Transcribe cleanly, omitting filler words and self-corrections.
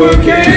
working.